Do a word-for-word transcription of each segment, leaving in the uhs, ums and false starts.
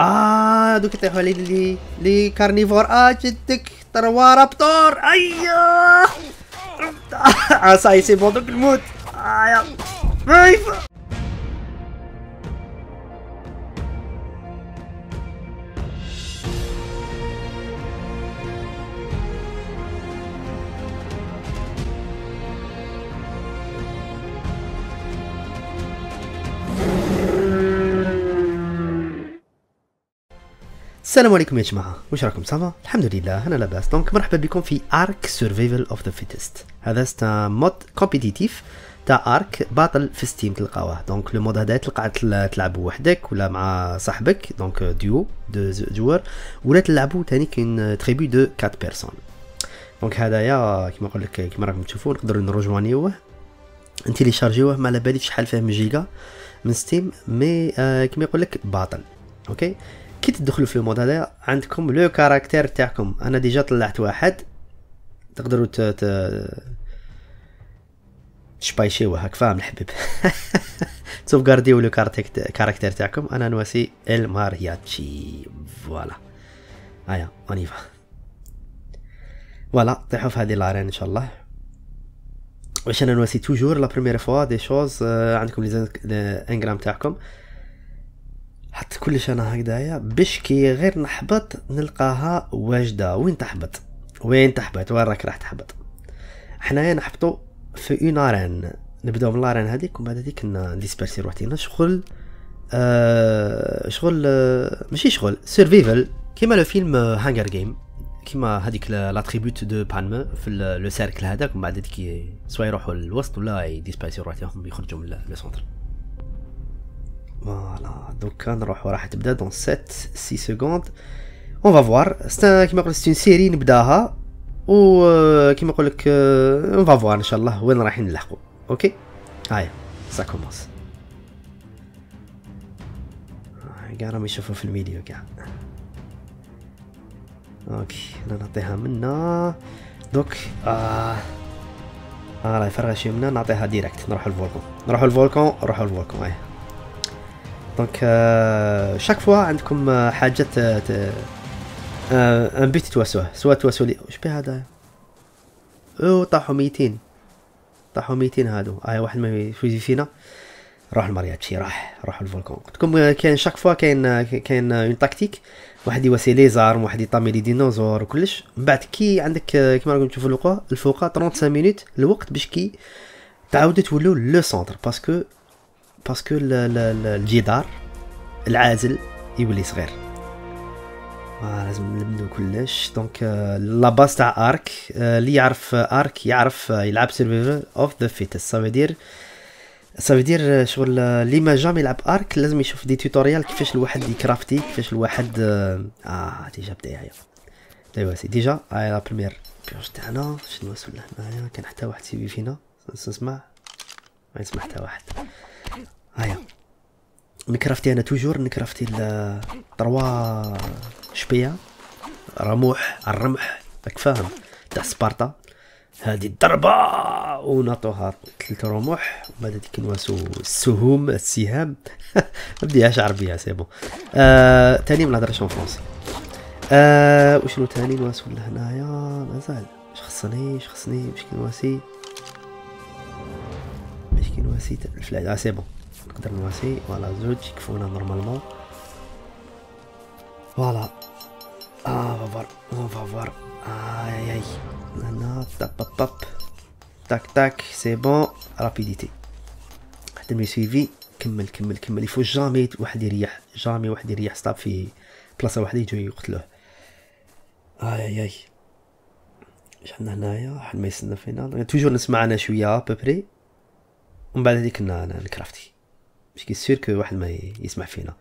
اه دوك يطيحوا لي لي لي كارنيفور. اه جدك تروا رابتور. ايوه اه ساي سي بون دوك الموت. اه يلا السلام عليكم يا جماعه، واش راكم صافا؟ الحمد لله انا لاباس. دونك مرحبا بكم في ارك سيرفايفل اوف ذا فيتست. هذا ستا مود كومبيتيتيف تاع ارك باطل في ستيم تلقاوه. دونك لو مود هذا تلقى تلعبوا وحدك ولا مع صاحبك، دونك ديو دو جوار، ولا تلعبوا ثاني كاين تريبي دو أربعة بيرسون. دونك هذايا كيما نقول لك كيما راكم تشوفوا نقدروا نروجوانيوه نتيليشارجيوه، ما على باليش شحال فيه من جيجا من ستيم، مي كيما يقول لك باطل. اوكي كي تدخلوا في المود هذا عندكم لو كاركتير تاعكم. انا ديجا طلعت واحد تقدروا ت تشبايشيوه هاك، فاهم الحبيب؟ سوف غارديو لو كاركتير تاعكم. انا نواسي المارياتشي، فوالا هيا اونيفا. فوالا طيحوا في هذه لارين ان شاء الله. واش انا نواسي توجور لا بروميير فوا دي شوز. عندكم لي انغرام تاعكم، حط كلش انا هكذايا باش كي غير نحبط نلقاها واجده. وين تحبط وين تحبط وين راك راح تحبط. حنايا نحبطو في اون ارين، نبداو من لارين هذيك ومن بعد هذيك نديسبيرسي روحتينا شغل آه شغل آه ماشي شغل سيرفيفل كيما لو فيلم هانغر جيم، كيما هذيك لا تريبيوت دو بانم في لو سيركل هذاك، ومن بعد هذيك سوا يروحوا للوسط ولا يديسبيرسي روحتهم يخرجوا من لو سونتر. Voilà, donc on va commencer dans sept six secondes. On va voir. C'est une série, on va voir, Inch'Allah, où on va aller. Ok? Allez, ça commence. Regarde, on va voir dans la vidéo. Ok, on va la donner maintenant. Donc, voilà, il faut que je me la donne direct. On va aller au volcan. On va aller au volcan, on va aller au volcan. دونك شاك فوا عندكم حاجه ان بيت تواسوه، سواء تواسو لي واش بيه هذا. او طاحو ميتين، طاحو ميتين هادو. اه واحد ما يفوز فينا راح المارياتشي، راح راح الفولكون. قلت لكم كاين شاك فوا كاين كاين اون تاكتيك، واحد يواسي لي زارم، واحد يطامي لي ديناصور وكلش. من بعد كي عندك كيما راكم تشوفوا الفوقه الفوقه خمسة وثلاثين مينوت الوقت باش كي تعاودوا تولوا لو سونتر، باسكو باسكو الجدار العازل يولي صغير. آه لازم نلمدو كلش. دونك لا باس تاع ارك اللي يعرف ارك يعرف يلعب سيرفايفل اوف ذا فيتست. صافي دير صافي دير شغل اللي ما جام يلعب ارك لازم يشوف دي توتوريال كيفاش الواحد يكرافتي، كيفاش الواحد اه ديجا بدا هيا ايوا سي ديجا هاي لا بريمير بيوج تاعنا. شنو وصل لهنايا؟ كان حتى واحد سيبي فينا نسمع، ما نسمع حتى واحد. هايا نكرافتي انا توجور نكرافتي ال تروا شبيه رموح الرمح راك فاهم تاع سبارتا. هادي الضربه ونعطوها ثلاث رموح ومن بعد كنواسو السهوم السهام. بديهاش عربيه سي بون. آه تاني ما نهضرش فرونسي. آه وشنو تاني نواسو لهنايا مازال شخصني خصني خصني باش كنواسي باش كنواسي الفلاج. اه سي بون نقدر نواسي. فوالا زوج يكفونا نورمالمون. فوالا اه فافوار فافوار اي اي هنا طاب طاب طاب تاك تاك سي بون رابيديتي حتى مي سيفي. كمل كمل كمل، يفوت جامي واحد يريح، جامي واحد يريح ستاب في بلاصه واحده يجيو يقتلوه. اي اي اي شحنا هنايا واحد ما يستنى فينا. توجور نسمع انا شويه ببري ومن بعد هذيك نكرافتي باش كي سير كو واحد ما يسمع فينا.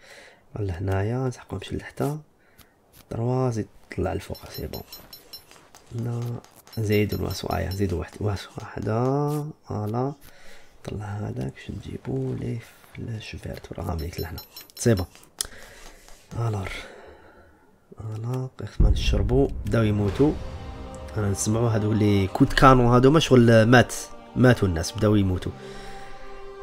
لهنايا نسحقو نمشي لتحت تروا زيد طلع الفوق سي بون. هنا نزيدو نواسو ايا نزيدو واحد واسو وحده. فوالا طلع هذاك باش نجيبو لي فلاش فيرت راه عامليت لهنا سي بون. الور فوالا قسما نشربو بداو يموتو. انا نسمعو هادو لي كود كانون هادو ما شغل مات ماتوا الناس بداو يموتو.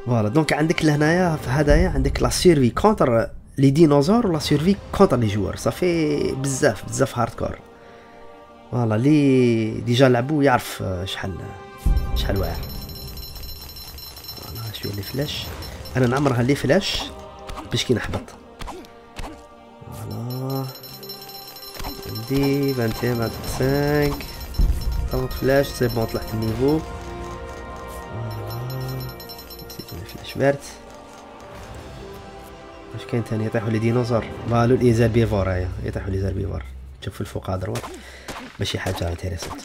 فوالا دونك عندك لهنايا في هدايا عندك لا سيرفي كونتر لي ديناصور ولا سيرفي كونتر لي جوار صافي بزاف بزاف هاردكور. فوالا لي ديجا لعبو يعرف شحال شحال واعر. فوالا شويه لي فلاش، انا نعمرها لي فلاش باش كي نحبط. فوالا عندي واحد وعشرين خمسة وعشرين طلعت فلاش سي بون طلعت النيفو. نسيت الفلاش بارت. واش كاين ثاني؟ يطيحوا لي ديناصور فالو الايزابيفور، هايا يطيحوا لي زابيفور تشوف في الفوق هضروات ماشي حاجه انتريسونت.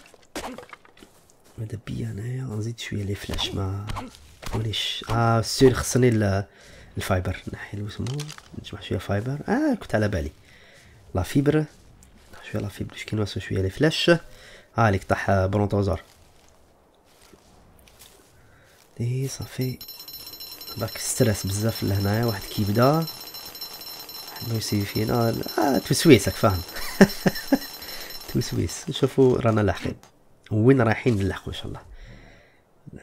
ماذا بيا انايا نزيد شويه لي فلاش ما وليش اه سير خصني الفايبر نحيلو سمو نجمع شويه فايبر. اه كنت على بالي لا فيبر شويه لا فيبر باش كينوصل شويه لي فلاش. ها ليك طاح برونتوزور دي صافي باك ستريس بزاف لهنايا. واحد كيبدا حنا يسيي فينا آه توسويسك فاهم توسويس. نشوفو رانا لاحقين وين رايحين نلحقو ان شاء الله.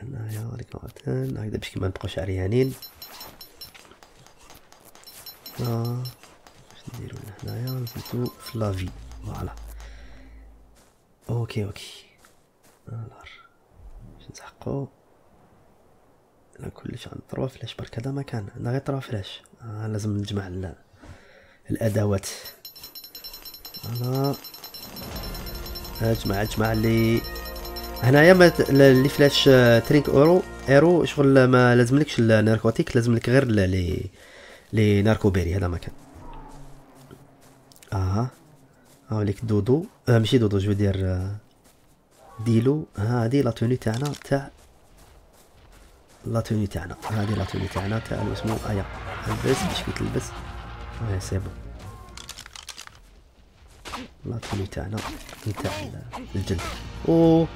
هنايا هاديك نورتان هكدا باش كيما نبقاوش عريانين. اه باش نديرو لهنايا نزيدو في لافي. فوالا اوكي اوكي الار باش نسحقو. انا كلش عندي تروا فلاش برك هذا ما كان عندنا غير تروا فلاش. آه لازم نجمع الادوات. انا اجمع اجمع لي هنايا لي فلاش ترينك اورو ايرو شغل ما لازملكش الناركوتيك، لازملك غير لي لي ناركو بيري هذا ما كان. اه ها ليك دودو آه ماشي دودو جو دير ديلو. ها هادي لا توني تاعنا تاع لا توني تاعنا، هادي لا توني تاعنا تاع اسمو ايا البس باش كي تلبس. اه سي بون لا توني تاعنا تاع الجلد او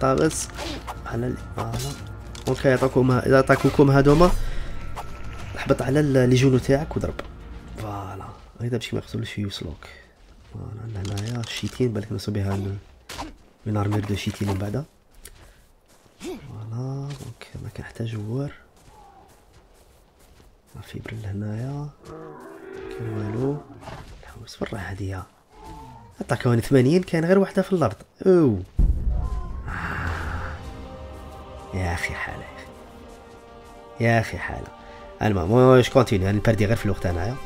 طابس على على دونك يعطيكم. اذا عطاكوكم هادوما هبط على لي جونو تاعك وضرب. فوالا هكذا باش ما يقتلوش يوصلوك. فوالا عندنا هنايا الشيتين بالك نصو بها من ارمير دو شيتين من بعدا. فوالا دونك ما كنحتاج جوار لا فيبر لهنايا كاين والو. نحوس في الراحه هاديا عطاكوني ثمانين كاين غير وحده في الارض. او آه. يا اخي حاله يا اخي يا اخي حاله. المهم واش كونتيني راني نبردي غير في الوقت انايا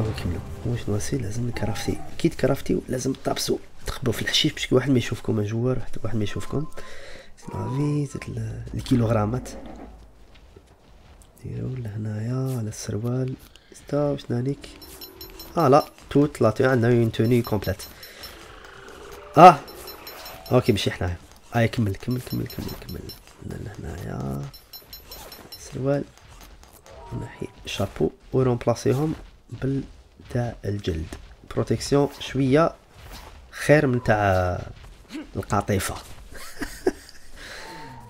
نكملو. واش نوصي لازم الكرافتي كي تكرافتيو لازم تطابسو تخبو في الحشيش باش واحد ما يشوفكم جوار حتى واحد ما يشوفكم. صافي زاد الكيلوغرامات ديرو لهنايا على السروال ستا واش نانيك. اه لا توت لا عندنا اون توني كومبليت. اه اوكي ماشي حنايا. اه كمل كمل كمل كمل كمل عندنا لهنايا سروال ونحي شابو ورونبلاسيهم بال تاع الجلد. بروتيكسيون شويه خير من تاع القطيفه.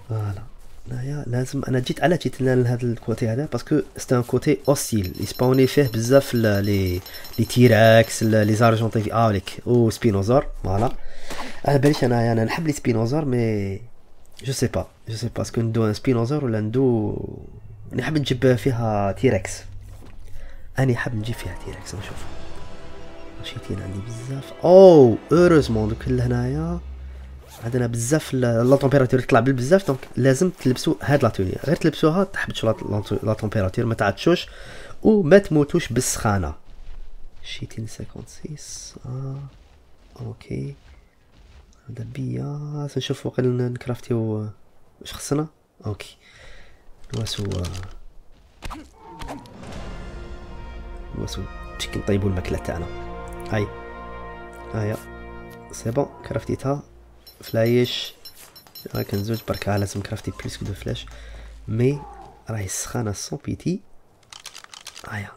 فوالا هنايا لازم انا جيت على جيت لهذا الكوتي هذا باسكو سيت ان كوتي اوسيل يسباوني فيه بزاف لي لي تيراكس لي زارجونتي اوليك او سبينوزور. فوالا على باليش انايا انا نحب لي سبينوزور مي جو سي با جو سي با اسكو ندو ان سبينوزور ولا ندو نحب نجيب فيها تيراكس. اني حاب نجيب فيها تيراكس نشوف شيتين عندي بزاف. او اوروزمون دوك لهنايا عندنا بزاف لا طومبيراتور تطلع بزاف دونك لازم تلبسوا هاد لا توني غير تلبسوها تحبطش لا طومبيراتور ما تعطشوش وما تموتوش بالسخانه. شيتين ستة وخمسين اه اوكي هذا بيا نشوفوا قلنا نكرافتيو واش خصنا. اوكي نواسو نواسو باش كنطيبو الماكله تاعنا. هاي هايا سي بون كرافتيتها فلايش راه كنزوج برك لازم كرافتي بلوسك دو فلاش مي راهي سخانه سون بيتي. هايا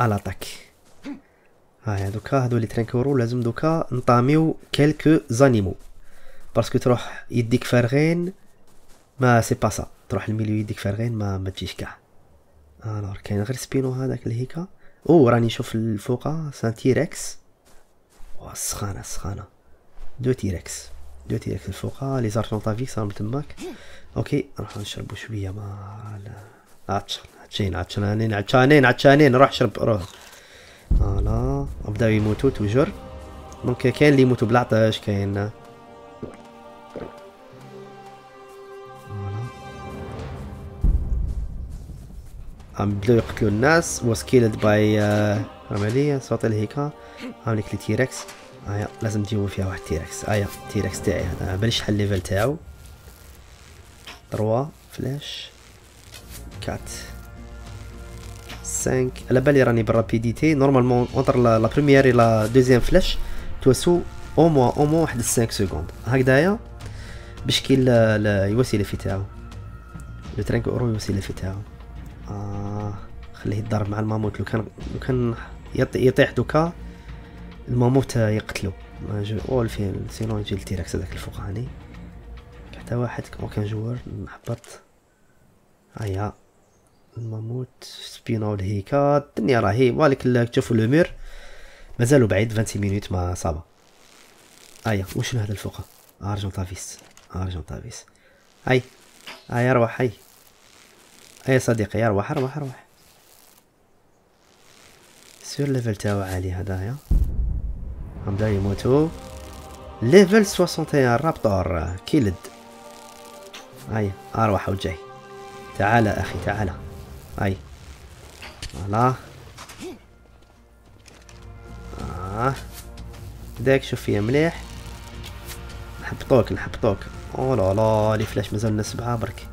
الاتاك. هايا دوكا هادو لي ترينكورو لازم دوكا نطاميو كالكو زانيمو باسكو تروح يديك فارغين ما سي با سا تروح الميليو يديك فارغين ما ما تجيش كاع. الوغ كاين غير سبينو هذاك اللي هيكا. او راني نشوف الفوقه سان تيركس وا سخانه سخانه دو تيركس دو تيركس الفوقه لي زارطونطافيك صاروا تماك. اوكي راح نشربوا شويه مع عطشان عطشين عطشانين عطشانين عطشانين. روح شرب روح. فوالا بداو يموتو توجور. دونك كاين اللي يموتو بالعطش كاين. عم بداو يقتلوا الناس. وسكيلد باي عملية صوت الهيكا. عاملك لي تيركس. هايا لازم تجيبو فيها واحد تيركس. هايا التيركس تاعي هذا بلش شحال الليفل تاعو. ثلاثة فلاش أربعة خمسة. على بالي راني بالرابيديتي نورمالمون اونتر لا بروميير اي لا دوزيام فلاش توسو او موا او موا واحد خمسة سكوند هكذايا باش كي يواسي لي في تاعو لو ترانك اورو يواسي لي في تاعو. آه خليه يضرب مع الماموت. لو كان لو كان يطيح دوكا الماموت يقتلو جو اول فين سينو يجي التيراكس هذاك الفوقاني حتى واحد كان جوار محبط. هيا الماموت سبينا والهيكا الدنيا راهي بالك تشوفوا لو مير مازالو بعيد عشرين مينوت ما صابه. هيا وشنو هذا الفوق ارجنطافيس ارجنطافيس. هاي هاي روح هاي هاي صديقي اروح اروح اروح سير. ليفل تاعو عالي هدايا. هم دا يموتو. ليفل واحد وستين رابطور كيلد. هاي اروح وجاي. تعال اخي تعال. هاي فوالا. اه داك شوف فيا مليح. نحبطوك نحبطوك. او لا لا لي فلاش مازال لنا سبعه برك.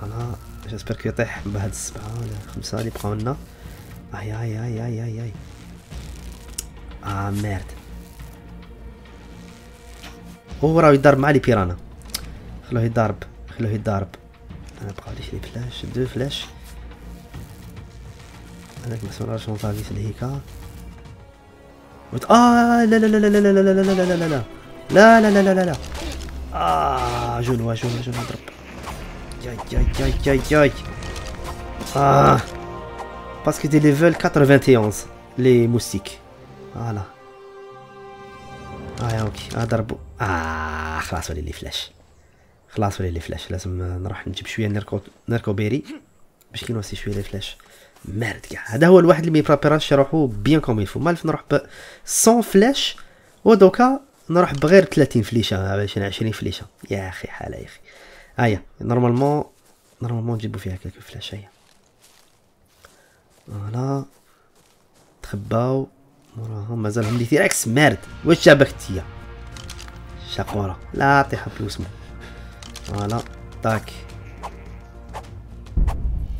فوالا جيسبر كي يطيح بهاد السبعه ولا خمسه اللي بقاو لنا. هاي هاي هاي هاي هاي. اه ميرد. هو راه يضرب مع لي بيرانا. خلوه يضرب خلوه يضرب. انا بقاوليش لي فلاش دو فلاش. هذاك مسؤول ارجون طافيس الهيكا. اه لا لا لا لا لا لا لا لا لا لا لا لا لا لا لا لا. اه جنوا جنوا جنوا اضرب. جاي جاي جاي جاي جاي. اه باسكو دي ليفل واحد وثمانين لي موستيك. فوالا. اه اوكي اضربو. اه خلاص ولي لي فلاش. خلاص ولي لي فلاش. لازم نروح نجيب شويه نركو نركو بيري باش كي نوصي شويه لي فلاش. مارد كاع هذا هو الواحد اللي ميبرابيراش يروحو بيان كوم يفو. مالف نروح ب مية فلاش ودوكا نروح بغير ثلاثين فليشه باش عشرين فليشه. يا اخي حاله يا اخي. هيا نورمالمون نورمالمون نجيبو فيها كلك فلاش. هيا فوالا تخباو موراهم مازالهم لي تيراكس. مارد واش جابك تيا شقوره لا طيحه بلوسمو. فوالا طاك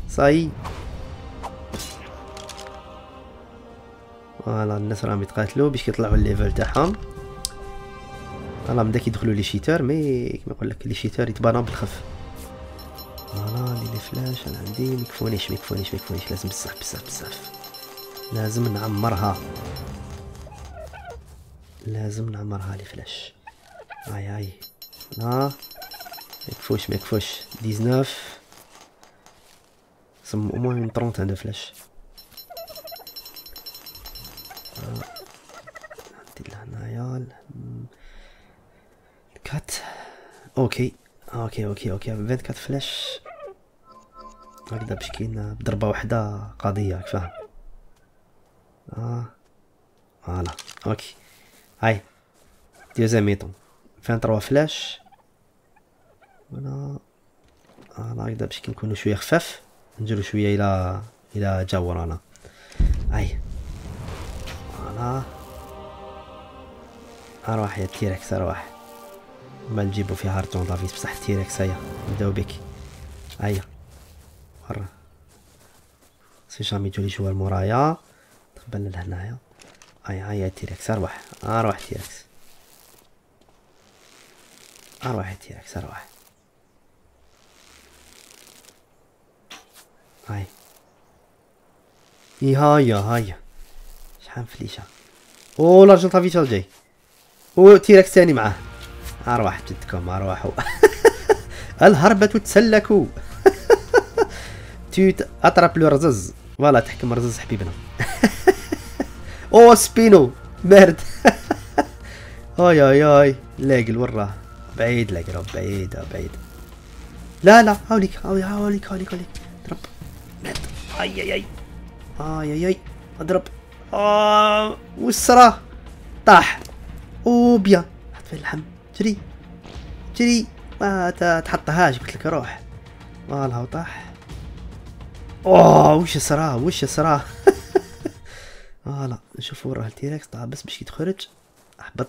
صاي. فوالا الناس راهم يتقاتلو باش كيطلعو الليفل تاعهم. فوالا بدا كيدخلو لي شيتور مي كيما نقولك لي شيتور يتباناو بالخف. فوالا لي لي فلاش انا عندي ميكفونيش ميكفونيش ميكفونيش لازم بزاف بزاف بزاف. لازم نعمرها لازم نعمرها لي فلاش. هاي هاي لا ميكفوش ميكفوش. تسعة عشر سم المهم ثلاثين عندها فلاش. عندي لهنايا الكات. اوكي اوكي اوكي اوكي أربعة وعشرين فلاش هكذا باش كاين بضربه وحده قضيه راك فاهم. اه فوالا اوكي. هاي ديزاميتون ثلاثة وعشرين فلاش. فوالا فوالا هكذا باش كي نكونو شويه خفاف نديرو شويه الى الى جا ورانا. هاي فوالا اروح يا تيركس اروح. ما نجيبو فيها هارتون دافيس بصح تيركس. هيا نبداو بك. هيا برا سي جامي تولي جوار مورايا تقبلنا لهنايا. هيا هيا تيركس اروح اروح تيركس اروح تيركس اروح. هاي اي هايا هايا شحال فليشه. او لارجون طافيشا جاي او تيركس ثاني معاه. ارواح جدكم ارواحو. الهربة تسلكوا. تو اطرب لو رزز. فوالا تحكم رزز حبيبنا. او سبينو مارد. هاي هاي هاي لاقل وراه بعيد لاقل بعيد بعيد. لا لا حواليك حواليك حواليك حواليك. اضرب. مات. اي اي اي. اي اي اي. اضرب. اه والصرا طاح. او بيان. حط فيه اللحم. جري. جري. ما تحطهاش قلت لك روح. فوالا وطاح. اوه وش صرا وش صرا. فوالا نشوفوا راه التيركس طاح بس باش يتخرج احبط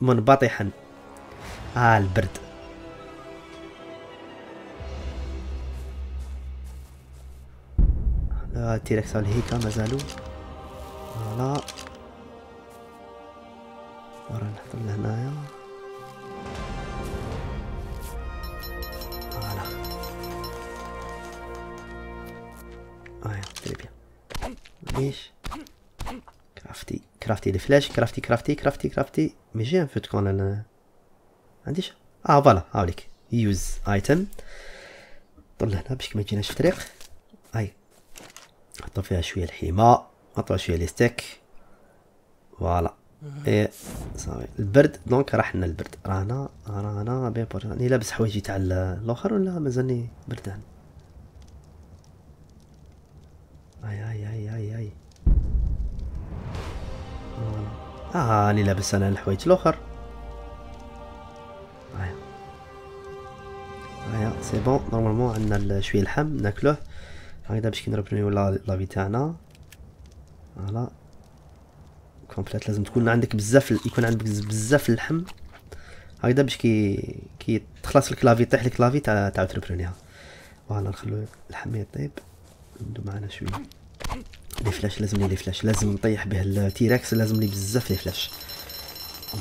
منبطحا. اه البرد. لا التيركس على هيكا مازالو. فوالا ورا نحضر لهنايا. فوالا ايا تري بيان. ليش كرافتي كرافتي لي فلاش كرافتي كرافتي كرافتي كرافتي مي جي ان فو تكون انا عنديش. اه فوالا هاوليك يوز ايتم. طلع هنا باش ما يجيناش في الطريق. هاي نحطو فيها شويه الحماء نحطو شويه لي ستيك. فوالا اي صافي البرد دونك راح لنا البرد. رانا رانا بي بوراني لابس حوايجي تاع الاخر ولا مازالني بردان. هاي هاي هاي هاي هاي. اه راني لابس انا الحوايج الاخر. هايا هايا سي بون نورمالمون عندنا شويه لحم ناكلوه هكذا باش كي نربنيو لافي تاعنا. فوالا كومبليت لازم تكون عندك بزاف يكون عندك بزاف اللحم هكذا باش كي كي تخلص لك لافي طيح لك لافي تاع تعاود تربنيها. فوالا نخلو اللحم يطيب ندو معنا شويه لي فلاش لازم لي فلاش لازم نطيح به التيراكس لازم لي بزاف لي فلاش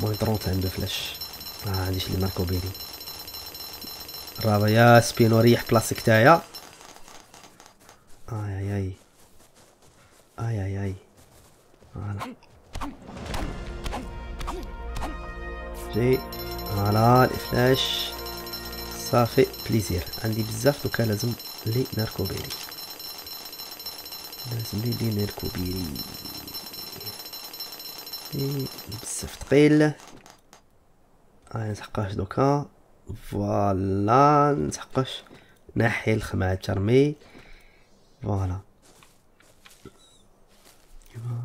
موين طرونت عنده فلاش. ما آه عنديش لي ماركو بيلي راه يا سبينو ريح بلاصتك تاعيا. اي اي اي اي اي اي. فوالا جي فوالا الفلاش صافي بليزير عندي بزاف دوكا لازم لي ناركو بيلي لازم لي لي ناركو بيلي اي بزاف ثقيل. ها نسحقوش دوكا. فوالا نسحقوش نحي الخمعة ترمي. فوالا ايوا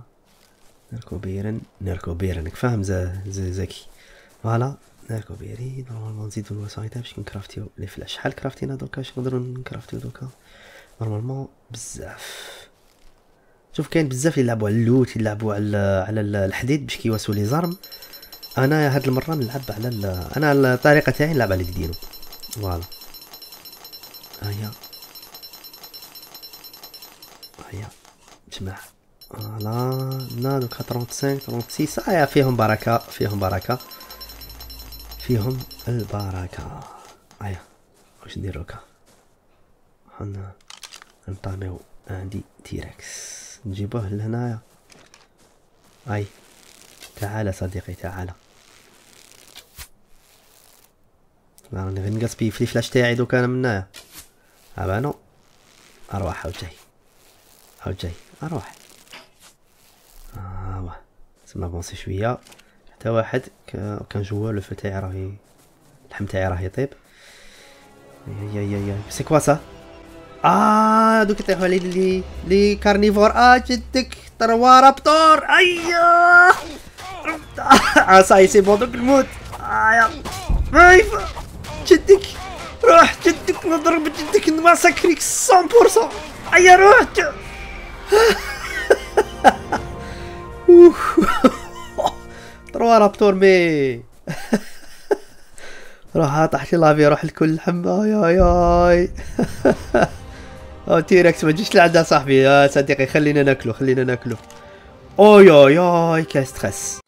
نركو بيرن نركو بيرن فاهم زكي. فوالا نركو بيري نورمالمون نزيدو الوسائل باش نكرافتيو لي فلاش. شحال كرافتينا دوكا باش نقدرو نكرافتيو دوكا نورمالمون بزاف. شوف كاين بزاف يلعبو على اللوت يلعبو على على الحديد باش كيواسو لي زارم. انا هاد المره نلعب على ال... انا الطريقه تاعي نلعب على الدينو. فوالا هيا هيا جماعه. فوالا هنا دوك خمسة وثلاثين خمسة وثلاثين هيا فيهم بركه فيهم بركه فيهم البركه. هيا واش ندير دوكا حنا نطاميو عندي تيراكس نجيبوه لهنايا. هاي تعال صديقي تعال. راني غير نقص بيه في الفلاش تاعي دوكا انا منايا. ابانو اروح هاو جاي هاو جاي اروح. ها هو تما بونسي شويه حتى واحد كنجوا لو فو تاعي راه اللحم تاعي راه يطيب. يا يا يا سي كوا سا. اه دوك يطيحوا علي لي لي كارنيفور. اه جدك تروا رابتور. ايا اه صاي سي بون دوك نموت. ايا بايف جدك روح جدك نضرب جدك نماسكريك مية بالمية. ايا روح. تروا رابتور مي روح طاحتي لافي روح لكل لحم. اي اي اي او تيركس ما تجيش لعندها صاحبي يا صديقي خلينا ناكلو خلينا ناكلو. اوي اوي اوي كاستريس